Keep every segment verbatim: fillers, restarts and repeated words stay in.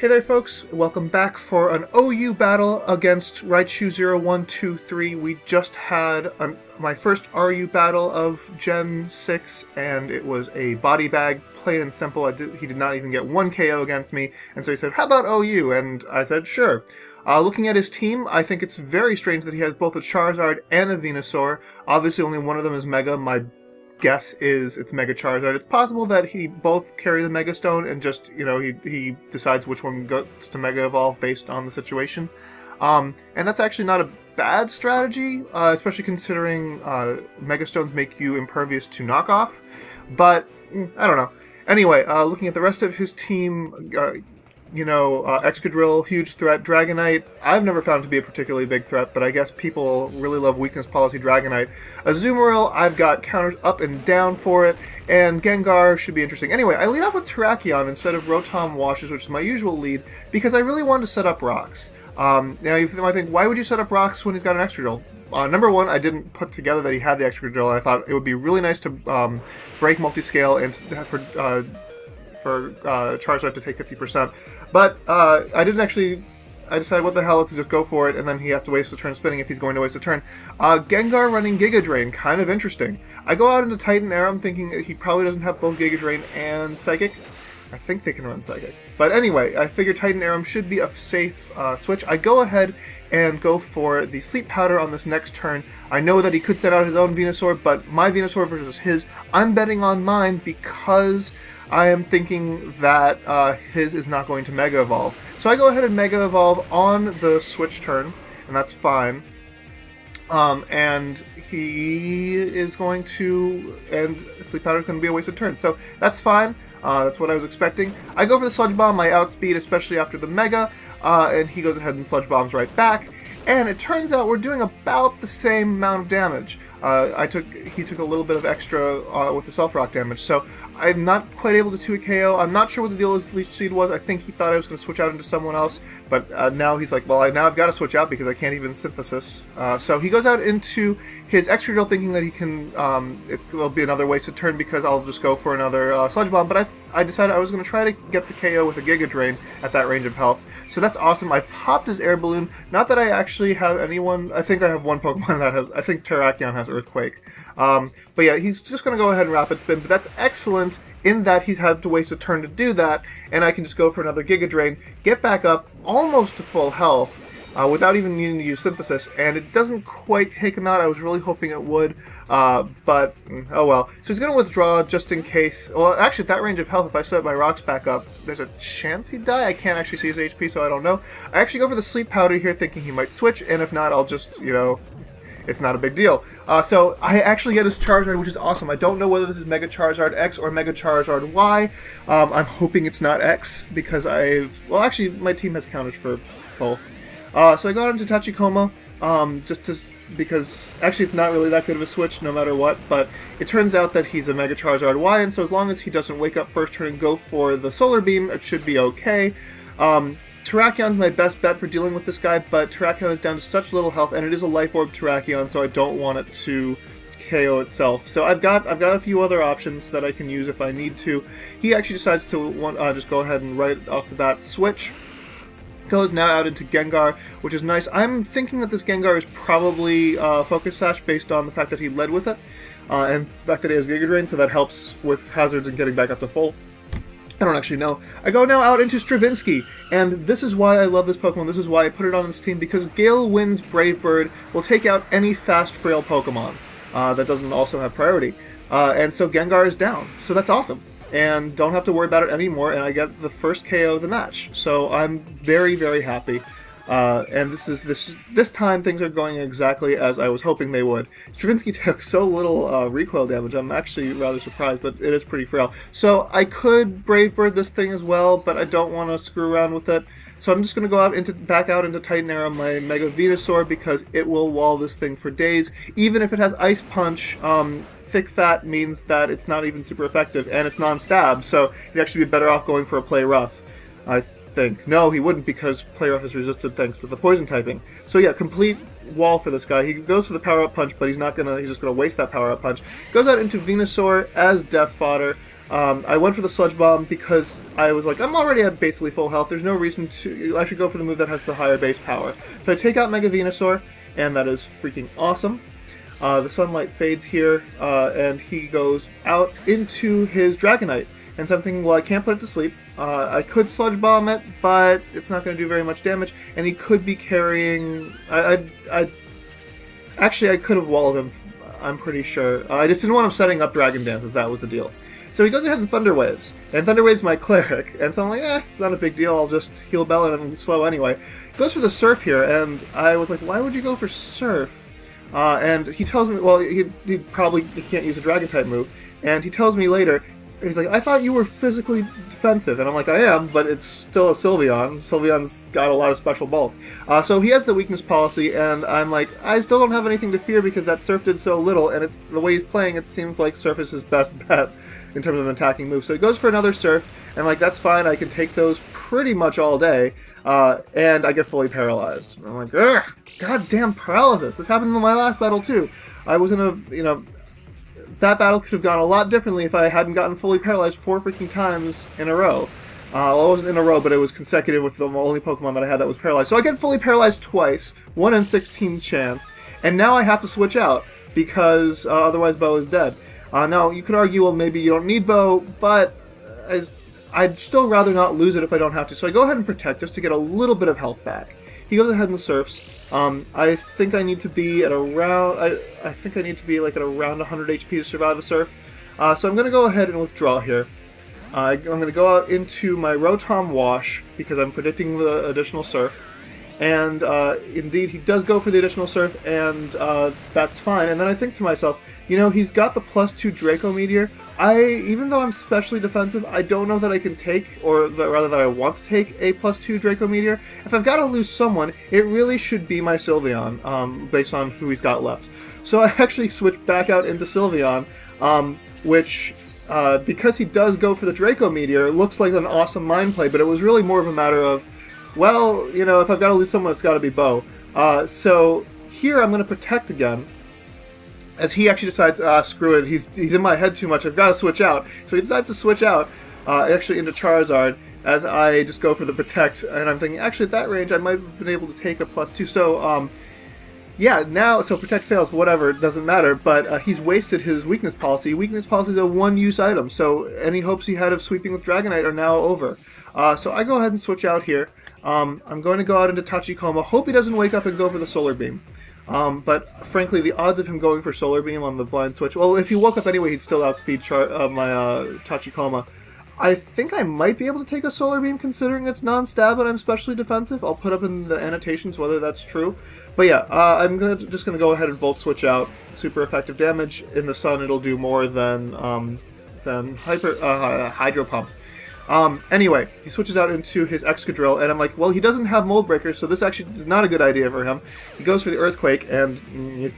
Hey there folks, welcome back for an O U battle against Raichu zero one two three. We just had a, my first R U battle of Gen six, and it was a body bag, plain and simple. I did, he did not even get one K O against me, and so he said, how about O U? And I said, sure. Uh, looking at his team, I think it's very strange that he has both a Charizard and a Venusaur. Obviously only one of them is Mega. My guess is it's Mega Charizard. It's possible that he both carry the Mega Stone and just, you know, he, he decides which one goes to Mega Evolve based on the situation. Um, and that's actually not a bad strategy, uh, especially considering uh, Mega Stones make you impervious to knockoff. But, I don't know. Anyway, uh, looking at the rest of his team, uh, you know, uh, Excadrill, huge threat. Dragonite, I've never found to be a particularly big threat, but I guess people really love weakness policy Dragonite. Azumarill, I've got counters up and down for it, and Gengar should be interesting. Anyway, I lead off with Terrakion instead of Rotom Washes, which is my usual lead, because I really wanted to set up rocks. Um, now, you might think, why would you set up rocks when he's got an Excadrill? Uh, number one, I didn't put together that he had the Excadrill, and I thought it would be really nice to um, break multiscale and for... Uh, for uh, Charizard to take fifty percent, but uh, I didn't actually, I decided what the hell, let's just go for it, and then he has to waste a turn spinning if he's going to waste a turn. Uh, Gengar running Giga Drain, kind of interesting. I go out into Titan Arum thinking he probably doesn't have both Giga Drain and Psychic. I think they can run Psychic. But anyway, I figure Titan Arum should be a safe uh, switch. I go ahead and go for the Sleep Powder on this next turn. I know that he could set out his own Venusaur, but my Venusaur versus his, I'm betting on mine because I am thinking that uh, his is not going to Mega Evolve. So I go ahead and Mega Evolve on the switch turn, and that's fine. Um, and he is going to... and Sleep Powder is going to be a wasted turn. So that's fine. Uh, that's what I was expecting. I go for the Sludge Bomb. I outspeed, especially after the Mega. Uh, and he goes ahead and Sludge Bombs right back. And it turns out we're doing about the same amount of damage. Uh, I took, he took a little bit of extra uh, with the Self Rock damage, so I'm not quite able to two K O. I'm not sure what the deal with Leech Seed was. I think he thought I was going to switch out into someone else, but uh, now he's like, well, I, now I've got to switch out because I can't even Synthesis. Uh, so he goes out into his Excadrill thinking that he can, um, it's, it'll be another wasted turn because I'll just go for another uh, Sludge Bomb, but I, I decided I was going to try to get the K O with a Giga Drain at that range of health. So that's awesome. I popped his Air Balloon. Not that I actually have anyone, I think I have one Pokemon that has, I think Terrakion has Earthquake. Um, but yeah, he's just going to go ahead and Rapid Spin, but that's excellent in that he's had to waste a turn to do that, and I can just go for another Giga Drain, get back up almost to full health uh, without even needing to use Synthesis, and it doesn't quite take him out. I was really hoping it would, uh, but oh well. So he's going to withdraw just in case. Well, actually, at that range of health, if I set my rocks back up, there's a chance he'd die. I can't actually see his H P, so I don't know. I actually go for the Sleep Powder here thinking he might switch, and if not, I'll just, you know... it's not a big deal. Uh, so I actually get his Charizard, which is awesome. I don't know whether this is Mega Charizard X or Mega Charizard Y. Um, I'm hoping it's not X because I've... well, actually, my team has counters for both. Uh, so I got into Tachikoma um, just to, because... actually, it's not really that good of a switch no matter what, but it turns out that he's a Mega Charizard Y, and so as long as he doesn't wake up first turn and go for the Solar Beam, it should be okay. Um... Terrakion's my best bet for dealing with this guy, but Terrakion is down to such little health, and it is a Life Orb Terrakion, so I don't want it to K O itself. So I've got I've got a few other options that I can use if I need to. He actually decides to want, uh, just go ahead and right off the bat switch. Goes now out into Gengar, which is nice. I'm thinking that this Gengar is probably uh, Focus Sash based on the fact that he led with it, uh, and the fact that he has Giga Drain, so that helps with hazards and getting back up to full. I don't actually know. I go now out into Stravinsky, and this is why I love this Pokemon, this is why I put it on this team, because Gale Wind's Brave Bird will take out any fast, frail Pokemon uh, that doesn't also have priority. Uh, and so Gengar is down, so that's awesome. And don't have to worry about it anymore, and I get the first K O of the match. So I'm very, very happy. Uh, and this is this this time things are going exactly as I was hoping they would. Stravinsky took so little uh, recoil damage, I'm actually rather surprised, but it is pretty frail. So I could Brave Bird this thing as well, but I don't want to screw around with it. So I'm just going to go out into back out into Titan Arum, my Mega Venusaur, because it will wall this thing for days. Even if it has Ice Punch, um, Thick Fat means that it's not even super effective, and it's non-stab, so you'd actually be better off going for a Play Rough. I think. No, he wouldn't, because Play Rough is resisted thanks to the poison typing. So yeah, complete wall for this guy. He goes for the Power-Up Punch, but he's not gonna. He's just gonna waste that Power-Up Punch. Goes out into Venusaur as Death Fodder. Um, I went for the Sludge Bomb because I was like, I'm already at basically full health. There's no reason to... I should go for the move that has the higher base power. So I take out Mega Venusaur, and that is freaking awesome. Uh, the sunlight fades here, uh, and he goes out into his Dragonite. And so I'm thinking, well, I can't put it to sleep. Uh, I could Sludge Bomb it, but it's not going to do very much damage. And he could be carrying... I, I, I Actually, I could have walled him, I'm pretty sure. Uh, I just didn't want him setting up Dragon Dances. That was the deal. So he goes ahead and Thunder Waves, and Thunder Waves my Cleric, and so I'm like, eh, it's not a big deal, I'll just heal Bell and slow anyway. He goes for the Surf here, and I was like, why would you go for Surf? Uh, and he tells me, well, he, he probably he can't use a Dragon-type move, and he tells me later, he's like, I thought you were physically defensive, and I'm like, I am, but it's still a Sylveon. Sylveon's got a lot of special bulk. Uh, so he has the weakness policy, and I'm like, I still don't have anything to fear because that Surf did so little, and it's, the way he's playing, it seems like Surf is his best bet in terms of an attacking move. So he goes for another Surf, and like, that's fine, I can take those pretty much all day, uh, and I get fully paralyzed. And I'm like, ugh, goddamn paralysis. This happened in my last battle too. I was in a, you know, that battle could have gone a lot differently if I hadn't gotten fully paralyzed four freaking times in a row. Uh, well, it wasn't in a row, but it was consecutive with the only Pokemon that I had that was paralyzed. So I get fully paralyzed twice, one in sixteen chance, and now I have to switch out, because uh, otherwise Bo is dead. Uh, now, you could argue, well, maybe you don't need Bo, but as, I'd still rather not lose it if I don't have to. So I go ahead and Protect just to get a little bit of health back. He goes ahead and Surfs. Um, I think I need to be at around... I, I think I need to be like at around one hundred H P to survive a Surf. Uh, so I'm going to go ahead and withdraw here. Uh, I, I'm going to go out into my Rotom Wash, because I'm predicting the additional Surf. And uh, indeed, he does go for the additional Surf, and uh, that's fine. And then I think to myself, you know, he's got the plus two Draco Meteor. I, even though I'm specially defensive, I don't know that I can take, or that, rather that I want to take a plus two Draco Meteor. If I've got to lose someone, it really should be my Sylveon, um, based on who he's got left. So I actually switched back out into Sylveon, um, which, uh, because he does go for the Draco Meteor, looks like an awesome mind play, but it was really more of a matter of, well, you know, if I've got to lose someone, it's got to be Bo. Uh, so here I'm going to Protect again, as he actually decides, ah, screw it, he's, he's in my head too much, I've got to switch out. So he decides to switch out, uh, actually into Charizard, as I just go for the Protect, and I'm thinking, actually at that range I might have been able to take a plus two, so, um, yeah, now, so Protect fails, whatever, it doesn't matter, but uh, he's wasted his weakness policy. Weakness policy is a one-use item, so any hopes he had of sweeping with Dragonite are now over. Uh, so I go ahead and switch out here. Um, I'm going to go out into Tachikoma, hope he doesn't wake up and go for the Solar Beam. Um, but frankly, the odds of him going for Solar Beam on the blind switch... Well, if he woke up anyway, he'd still outspeed char uh, my uh, Tachikoma. I think I might be able to take a Solar Beam, considering it's non-stab and I'm specially defensive. I'll put up in the annotations whether that's true. But yeah, uh, I'm gonna, just going to go ahead and Volt Switch out. Super effective damage. In the sun, it'll do more than, um, than hyper, uh, Hydro Pump. Um, anyway, he switches out into his Excadrill, and I'm like, well, he doesn't have Mold Breaker, so this actually is not a good idea for him. He goes for the Earthquake, and mm,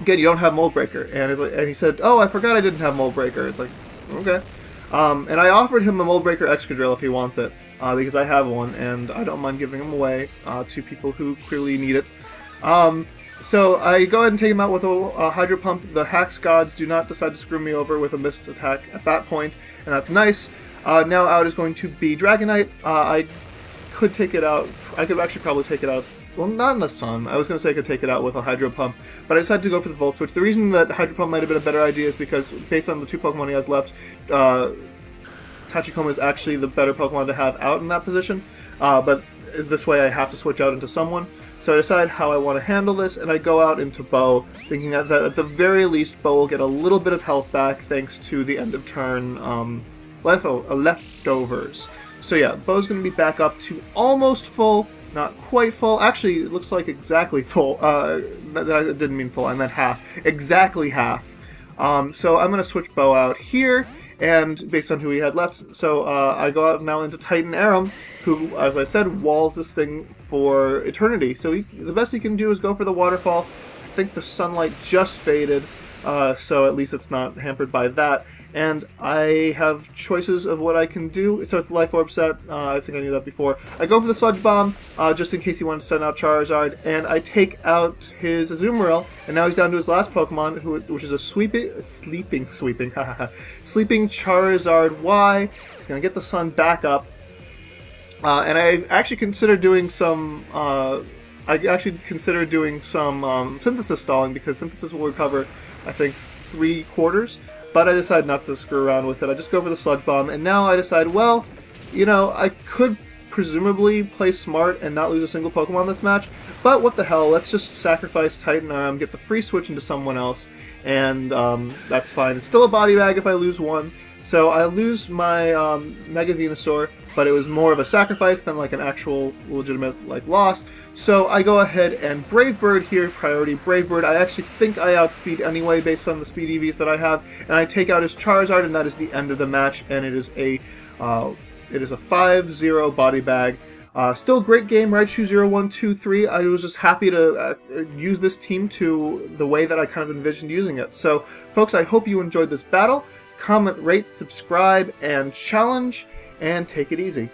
again, you don't have Mold Breaker. And, it's like, and he said, oh, I forgot I didn't have Mold Breaker. It's like, okay. Um, and I offered him a Mold Breaker Excadrill if he wants it, uh, because I have one, and I don't mind giving them away uh, to people who clearly need it. Um, so I go ahead and take him out with a, a Hydro Pump. The Hax Gods do not decide to screw me over with a missed attack at that point, and that's nice. Uh, now out is going to be Dragonite. Uh, I could take it out. I could actually probably take it out. Well, not in the sun. I was going to say I could take it out with a Hydro Pump, but I decided to go for the Volt Switch. The reason that Hydro Pump might have been a better idea is because, based on the two Pokemon he has left, uh, Tachikoma is actually the better Pokemon to have out in that position. Uh, but this way I have to switch out into someone. So I decide how I want to handle this, and I go out into Bo, thinking that, that at the very least Bo will get a little bit of health back thanks to the end of turn... Um, Leftovers. So yeah, Bo's going to be back up to almost full, not quite full. Actually, it looks like exactly full. Uh, I didn't mean full, I meant half. Exactly half. Um, so I'm going to switch Bo out here, and based on who we had left, so uh, I go out now into Titan Arum, who, as I said, walls this thing for eternity. So he, the best he can do is go for the Waterfall. I think the sunlight just faded, uh, so at least it's not hampered by that. and I have choices of what I can do. It starts with Life Orb set. Uh, I think I knew that before. I go for the Sludge Bomb, uh, just in case he wanted to send out Charizard, and I take out his Azumarill, and now he's down to his last Pokemon, who, which is a sweeping, sleeping, sweeping, sleeping Charizard Y. He's going to get the sun back up, uh, and I actually considered doing some... Uh, I actually consider doing some um, Synthesis stalling, because Synthesis will recover, I think, three quarters, but I decide not to screw around with it. I just go for the Sludge Bomb, and now I decide, well, you know, I could presumably play smart and not lose a single Pokemon this match, but what the hell, let's just sacrifice Titan Arum, get the free switch into someone else, and um, that's fine. It's still a body bag if I lose one, so I lose my um, Mega Venusaur, but it was more of a sacrifice than like an actual legitimate like loss. So I go ahead and Brave Bird here, priority Brave Bird. I actually think I outspeed anyway based on the speed E Vs that I have, and I take out his Charizard, and that is the end of the match, and it is a uh, it is a five zero body bag. Uh, still great game, Raichu zero one two three. I was just happy to uh, use this team to the way that I kind of envisioned using it. So folks, I hope you enjoyed this battle. Comment, rate, subscribe, and challenge, and take it easy.